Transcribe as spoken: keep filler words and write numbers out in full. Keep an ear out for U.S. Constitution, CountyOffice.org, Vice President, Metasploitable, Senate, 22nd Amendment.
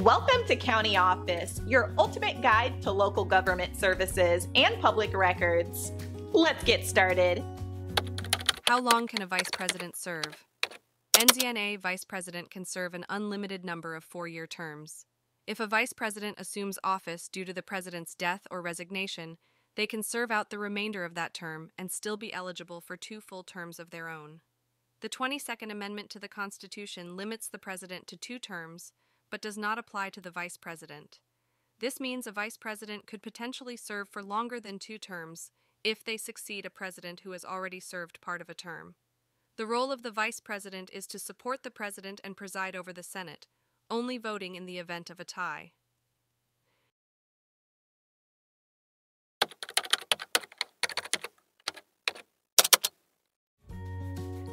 Welcome to County Office, your ultimate guide to local government services and public records. Let's get started. How long can a vice president serve? N Z N A vice president can serve an unlimited number of four-year terms. If a vice president assumes office due to the president's death or resignation, they can serve out the remainder of that term and still be eligible for two full terms of their own. The twenty-second Amendment to the Constitution limits the president to two terms, but does not apply to the vice president. This means a vice president could potentially serve for longer than two terms if they succeed a president who has already served part of a term. The role of the vice president is to support the president and preside over the Senate, only voting in the event of a tie.